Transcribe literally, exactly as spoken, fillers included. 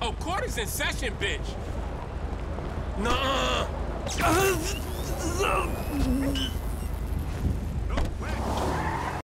Oh, court is in session, bitch. Nuh-uh.